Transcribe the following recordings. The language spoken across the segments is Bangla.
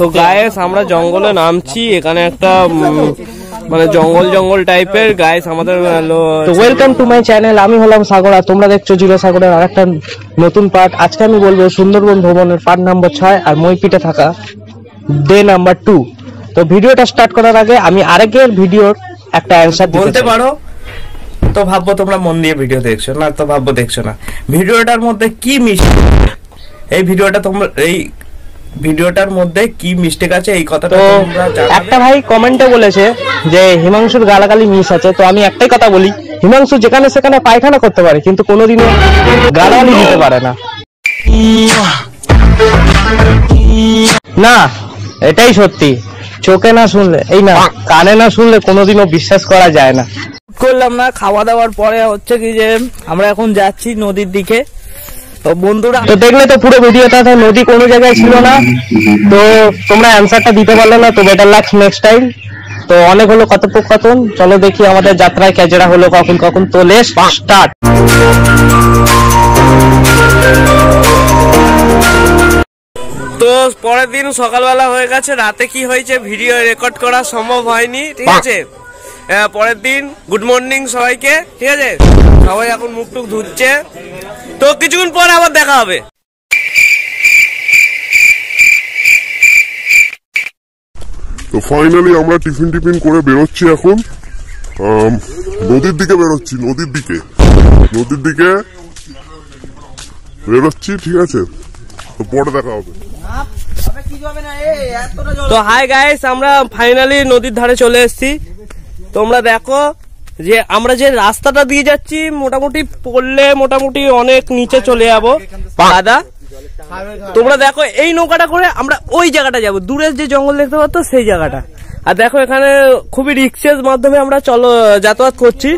तो गाइस আমরা জঙ্গলে নামছি, এখানে একটা মানে জঙ্গল টাইপের। গাইস আমাদের ওয়েলকাম টু মাই চ্যানেল, আমি হলাম সাগর আর তোমরা দেখছো জিরো সাগরের আরেকটা নতুন পার্ট। আজকে আমি বলবো সুন্দরবন ভ্রমণের পার্ট নাম্বার 6 আর মইপিটে থাকা ডে নাম্বার 2। তো ভিডিওটা স্টার্ট করার আগে আমি আরেকের ভিডিওর একটা অ্যানসার বলতে পারো তো ভাববো তোমরা মন দিয়ে ভিডিও দেখছো, না তো ভাববো দেখছো না। ভিডিওটার মধ্যে কি মিস্টেক, এই ভিডিওটার মধ্যে কি মিস্টেক আছে এই কথাটা তোমরা জানো। একটা ভাই কমেন্টে বলেছে যে হিমাংশুর গালাগালি মিস আছে, তো আমি একটাই কথা বলি, হিমাংশু যেখানে সেখানে পায়খানা করতে পারে কিন্তু কোনোদিনও গালাগালি দিতে পারে না। না এটাই সত্যি, চোখে না শুনলে এই না কানে না শুনলে কোনোদিনও বিশ্বাস করা যায় না। করলাম না খাওয়া দাওয়ার পরে হচ্ছে কি যে আমরা এখন যাচ্ছি নদীর দিকে। তো বন্ধুরা তো দেখলে তো পুরো ভিডিওটা, তো নদী কোনো জায়গায় ছিল না, তো তোমরা অ্যানসারটা দিতে পারলে না, তো বেটার লাক নেক্সট টাইম। তো অনেক হলো কথোপকথন, চলো দেখি আমাদের যাত্রায় ক্যাজেরা হলো কখন। তো লেটস স্টার্ট। তো পরের দিন সকালবেলা হয়ে গেছে, রাতে কি হয়েছে ভিডিও রেকর্ড করা সম্ভব হয়নি, ঠিক আছে। পরের দিন গুড মর্নিং সবাইকে, ঠিক আছে। সবাই এখন মুখ টুক ধুচ্ছে, তো কিছুক্ষণ পর আবার দেখা হবে। তো ফাইনালি আমরা টিফিন করে বেরোচ্ছি, এখন নদীর দিকে বেরোচ্ছি, নদীর দিকে বেরোচ্ছি, ঠিক আছে। তো পরে দেখা হবে। তো হাই গাইস, আমরা ফাইনালি নদীর ধারে চলে এসেছি। তোমরা দেখো যে আমরা যে রাস্তাটা দিয়ে যাচ্ছি মোটামুটি পড়লে মোটামুটি অনেক নিচে চলে যাবো দাদা। তোমরা দেখো এই নৌকাটা করে আমরা ওই জায়গাটা যাবো, দূরের যে জঙ্গল দেখতে পাচ্ছ সেই জায়গাটা। আর দেখো এখানে খুবই রিক্সের মাধ্যমে আমরা যাতায়াত করছি।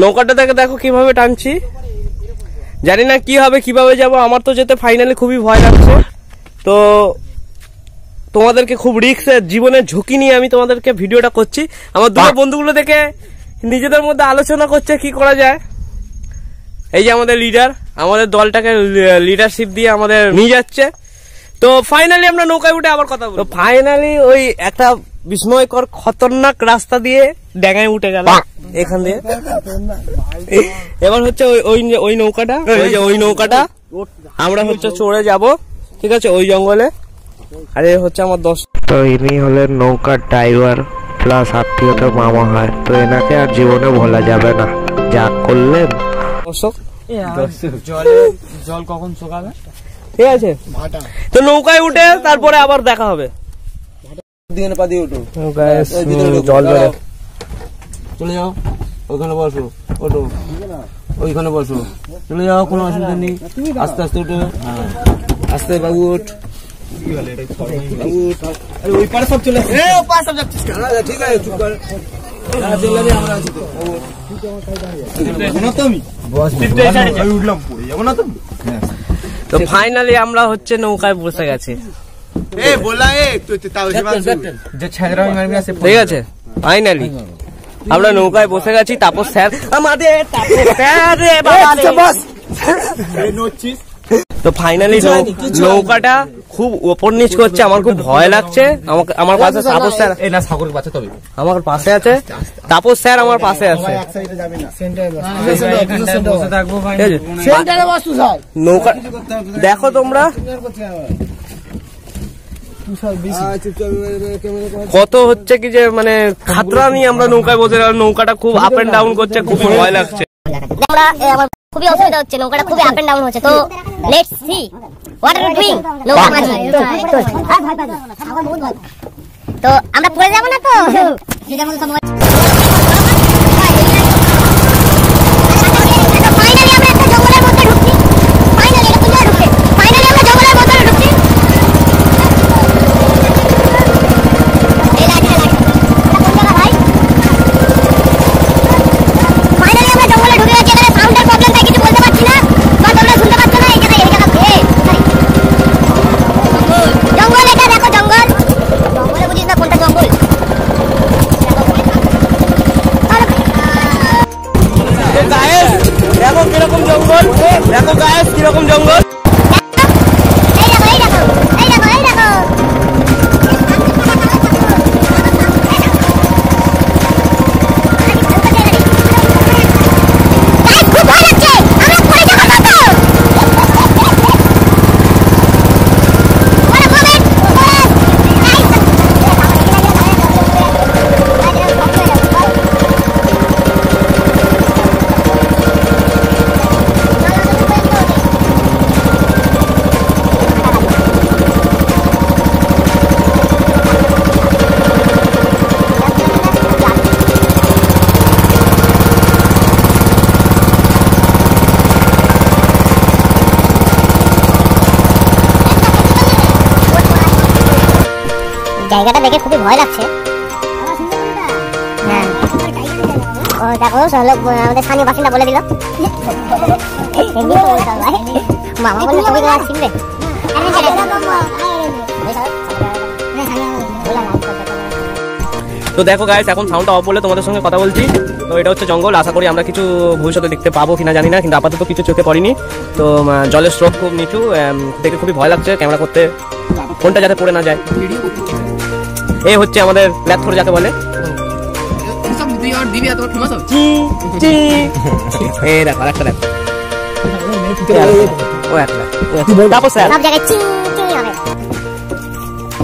নৌকাটা থেকে দেখো কিভাবে টানছি, জানি না কি হবে, কিভাবে যাবো। আমার তো যেতে ফাইনালি খুবই ভয় লাগছে, তো তোমাদেরকে খুব রিস্কের জীবনের ঝুঁকি নিয়ে আমি তোমাদেরকে ভিডিওটা করছি। আমার দুটো বন্ধুগুলো দেখে নিজেদের মধ্যে আলোচনা করছে কি করা যায়। এই যে আমাদের লিডার আমাদের দলটাকে লিডারশিপ দিয়ে আমাদের নিয়ে যাচ্ছে। তো ফাইনালি আমরা নৌকায় উঠে আবার কথা বলবো। ফাইনালি ওই একটা বিস্ময়কর খতরনাক রাস্তা দিয়ে ডেঙায় উঠে গেল এখান দিয়ে। এবার হচ্ছে ওই নৌকাটা, ওই নৌকাটা আমরা হচ্ছে চড়ে যাব, ঠিক আছে, ওই জঙ্গলে। আর এ হচ্ছে আমার দোস্ত, তো ইনি হলেন নৌকার ড্রাইভার প্লাস আত্মীয়তা মামা হয়, তো এনাকে আর জীবনে ভোলা যাবে না যা করলেন। জল কখন শুকাবে, ঠিক আছে। তো নৌকায় উঠে তারপরে আবার দেখা হবে। জল চলে যাও, ওখানে বসো, ওঠো, ওইখানে বসো, চলে যাও, কোনো অসুবিধা নেই, আস্তে আস্তে উঠো, আস্তে বাবু উঠ। তো ফাইনালি আমরা হচ্ছে নৌকায় বসে গেছি, ঠিক আছে। ফাইনালি আমরা নৌকায় বসে গেছি। তারপর স্যার আমাদের তো ফাইনালি নৌকাটা খুব ওপর নিচ করছে, আমার খুব ভয় লাগছে। আমার পাশে তাপস স্যার, আমার পাশে আছে তাপস স্যার, আমার পাশে আছে। নৌকা দেখো তোমরা কত হচ্ছে কি যে মানে খাতরা নিয়ে আমরা নৌকায় বসে, নৌকাটা খুব আপ এন্ড ডাউন করছে, খুব ভয় লাগছে, খুবই অসুবিধা হচ্ছে, নৌকাটা খুবই আপ এন্ড ডাউন হচ্ছে। তো let's see what are we doing. নৌকা মাঝি তো আমরা পড়ে যাব না, তো কিরকম জঙ্গল। এই দেখো জায়গাটা দেখে খুবই ভয় লাগছে। হ্যাঁ ও দেখো সহলোক আমাদের স্থানীয় বাসিন্দা বলে দিল। মামা বলে তুমি গাছ চিনবে। তো দেখো গাইস এখন সাউন্ডটা অফ বলে তোমাদের সঙ্গে কথা বলছি। তো এটা হচ্ছে জঙ্গল, আশা করি আমরা কিছু ভবিষ্যতে দেখতে পাবো কিনা জানি না, কিন্তু আপাতত কিছু চোখে পড়েনি। তো জলের স্রোত খুব নিচু, দেখে খুবই ভয় লাগছে, ক্যামেরা করতে ফোনটা যাতে পড়ে না যায়। এই হচ্ছে আমাদের প্ল্যাটফর্ম যাকে বলে।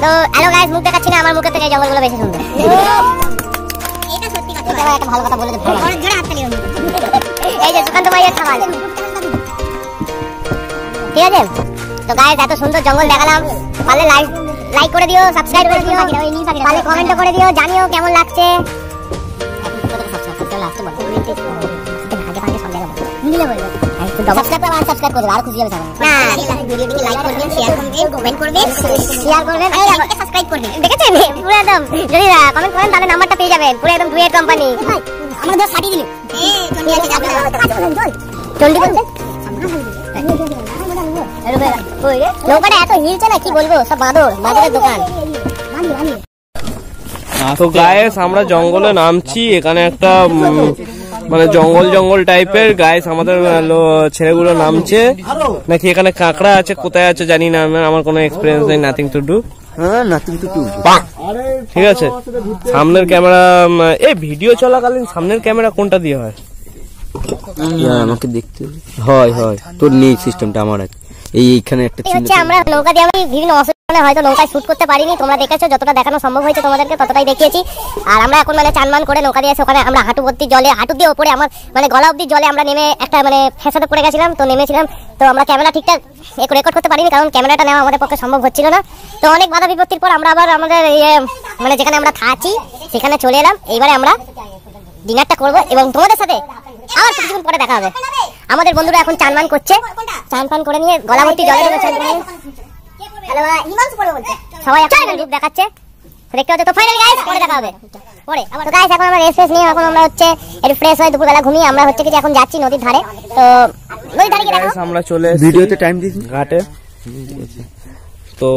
তো হ্যালো গাইস মুখ দেখাচ্ছি না, আমার মুখের থেকে জঙ্গলগুলো বেশি সুন্দর। এটা সত্যি কথা, এটা একটা ভালো কথা বলে দিতে পারো। জোরে হাত তালি। এই যে সুকান্ত ভাইয়ের খাবার ঠিক আছে। তো গাইস এত সুন্দর জঙ্গল দেখালাম, পারলে লাইক করে দিও, সাবস্ক্রাইব করে দিও, পারলে কমেন্ট করে দিও, জানিও কেমন লাগছে। নৌকাটা এত হিলছে না কি বলবো, সব বাঁদর, বাঁদরের দোকান। তো গায়েস আমরা জঙ্গলে নামছি, এখানে একটা মানে জঙ্গল টাইপের। গাইস আমাদের ছেলেগুলো নামছে, নাকি এখানে কাঁকড়া আছে, কোথায় আছে জানি না, আমার কোনো এক্সপিরিয়েন্স নেই। নাথিং টু ডু, ঠিক আছে। সামনের ক্যামেরা, এই ভিডিও চলাকালীন সামনের ক্যামেরা কোনটা দিয়ে হয় আমাকে দেখতে হয়। হয় তোর নেই সিস্টেমটা, আমার আছে। এইখানে একটা আমরা নৌকা দিয়ে বিভিন্ন অসুবিধা হয়তো নৌকায় শুট করতে পারিনি, তোমরা দেখেছো যতটা দেখানো সম্ভব হয়েছে তোমাদেরকে ততটাই দেখিয়েছি। আর আমরা এখন মানে চানমান করে নৌকা দিয়ে ওখানে আমরা হাঁটু ভর্তি জলে, হাঁটু দিয়ে ওপরে আমার মানে গলা অব্দি জলে আমরা নেমে একটা মানে ফেসাতে পড়ে গেছিলাম। তো নেমেছিলাম, তো আমরা ক্যামেরা ঠিকঠাক রেকর্ড করতে পারিনি, কারণ ক্যামেরাটা নেওয়া আমাদের পক্ষে সম্ভব হচ্ছিল না। তো অনেক বাধা বিপত্তির পর আমরা আবার আমাদের মানে যেখানে আমরা খাচ্ছি সেখানে চলে এলাম। এইবারে আমরা ডিনারটা করবো এবং তোমাদের সাথে আবার কিছুক্ষণ পরে দেখা হবে। আমাদের বন্ধুরা এখন চানমান করছে, চান পান করে নিয়ে গলাভর্তি জলে সবাই রূপ দেখাচ্ছে, দেখতে হচ্ছে। তো ফাইনালি গাইস পরে দেখা হবে। পরে তো গাইস এখন আমরা রেস্ট নিয়ে এখন আমরা হচ্ছে একটু ফ্রেশ হই, দুপুরবেলা ঘুমিয়ে আমরা হচ্ছে কি এখন যাচ্ছি নদীর ধারে। তো নদীর ধারে গিয়ে আমরা চলে ভিডিওতে টাইম দিছি ঘাটে। তো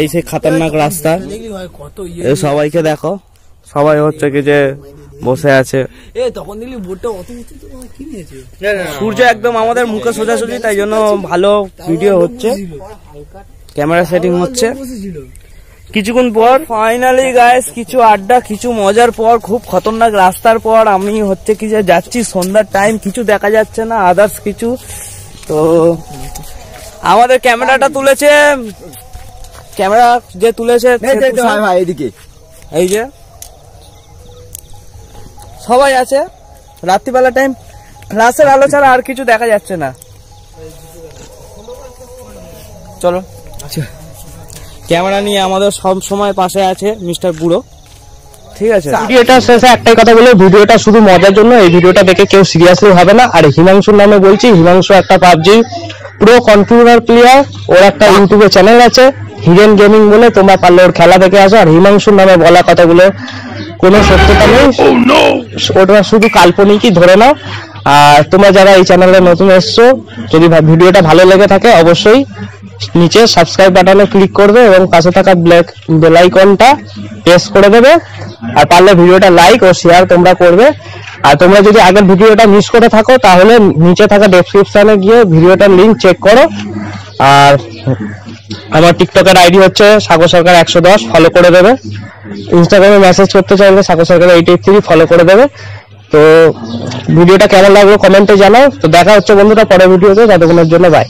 এই সেই খতরনাক রাস্তা, সবাইকে দেখো, সবাই হচ্ছে কি যে বসে আছে। সূর্য একদম আমাদের মুখে সোজাসুজি, তাই জন্য ভালো ভিডিও হচ্ছে, ক্যামেরা সেটিং হচ্ছে। কিছুক্ষণ পর ফাইনালি গাইস কিছু আড্ডা, কিছু মজার পর, খুব খতরনাক রাস্তার পর আমি হচ্ছে কি যে যাচ্ছি। সন্ধ্যার টাইম, কিছু দেখা যাচ্ছে না আদার্স কিছু। তো আমাদের ক্যামেরাটা তুলেছে, ক্যামেরা যে তুলেছে এই যে সবাই আছে। রাত্রিবেলা টাইম ফ্ল্যাশের আলো ছাড়া আর কিছু দেখা যাচ্ছে না। চলো ক্যামেরা নিয়ে আমাদের সব সময় পাশে আছে মিস্টার বুড়ো, ঠিক আছে। ভিডিওটা শেষে একটাই কথা বলবো, ভিডিওটা শুধু মজার জন্য, এই ভিডিওটা দেখে কেউ সিরিয়াসলি হবে না। আর হিমাংশুর নামে বলছি, হিমাংশু একটা পাবজি প্রো কন্ট্রোলার প্লেয়ার, ওর একটা ইউটিউবে চ্যানেল আছে হিরেন গেমিং বলে, তোমরা পারলে ওর খেলা দেখে আসো। আর হিমাংশুর নামে বলা কথাগুলো কোনো সত্যতা নেই, ওটা শুধু কাল্পনিকই ধরে নাও। আর তোমরা যারা এই চ্যানেলে নতুন এসছো, যদি ভিডিওটা ভালো লেগে থাকে অবশ্যই নিচে সাবস্ক্রাইব বাটনে ক্লিক করবে এবং পাশে থাকা বেল আইকনটা প্রেস করে দেবে। আর পারলে ভিডিওটা লাইক ও শেয়ার তোমরা করবে। আর তোমরা যদি আগের ভিডিওটা মিস করে থাকো তাহলে নিচে থাকা ডেসক্রিপশনে গিয়ে ভিডিওটার লিঙ্ক চেক করো। আর আমার টিকটকের আইডি হচ্ছে সাগরসরকার110, ফলো করে দেবে। ইনস্টাগ্রামে মেসেজ করতে চাইলে সাগরসরকার883 ফলো করে দেবে। তো ভিডিওটা কেমন লাগলো কমেন্টে জানাও। তো দেখা হচ্ছে বন্ধুরা পরের ভিডিওতে, ততক্ষণের জন্য বাই।